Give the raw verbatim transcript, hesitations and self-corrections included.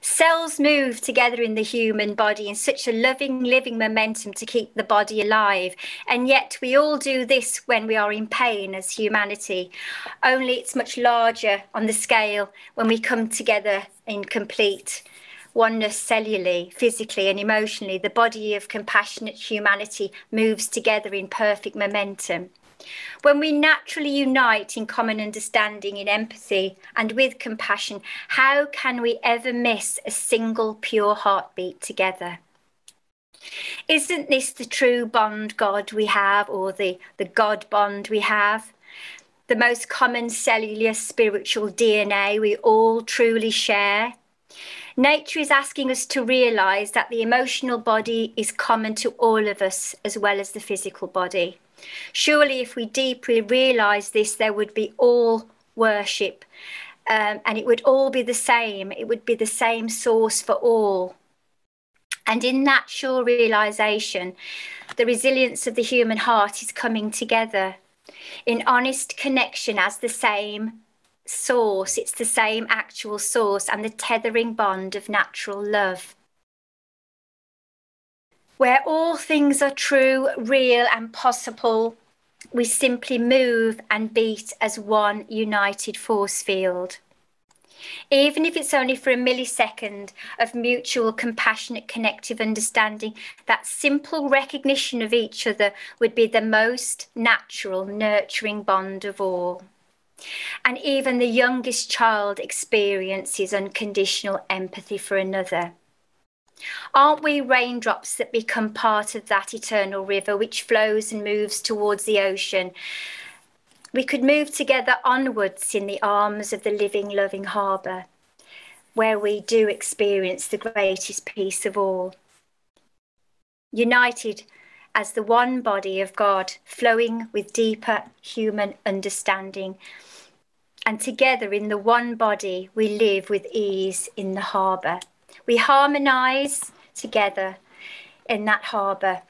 Cells move together in the human body in such a loving, living momentum to keep the body alive. And yet we all do this when we are in pain as humanity, only it's much larger on the scale when we come together in complete oneness cellularly, physically and emotionally. The body of compassionate humanity moves together in perfect momentum. When we naturally unite in common understanding, in empathy and with compassion, how can we ever miss a single pure heartbeat together? Isn't this the true bond God we have, or the, the God bond we have? The most common cellular spiritual D N A we all truly share? Nature is asking us to realise that the emotional body is common to all of us as well as the physical body. Surely if we deeply realise this, there would be all worship, um, and it would all be the same. It would be the same source for all. And in that sure realisation, the resilience of the human heart is coming together in honest connection as the same source. It's the same actual source and the tethering bond of natural love. Where all things are true, real and possible, we simply move and beat as one united force field. Even if it's only for a millisecond of mutual, compassionate, connective understanding, that simple recognition of each other would be the most natural, nurturing bond of all. And even the youngest child experiences unconditional empathy for another. Aren't we raindrops that become part of that eternal river which flows and moves towards the ocean? We could move together onwards in the arms of the living, loving harbour, where we do experience the greatest peace of all. United as the one body of God, flowing with deeper human understanding. And together in the one body, we live with ease in the harbour. We harmonise together in that harbour.